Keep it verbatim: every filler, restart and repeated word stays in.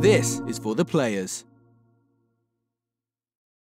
This is for the players.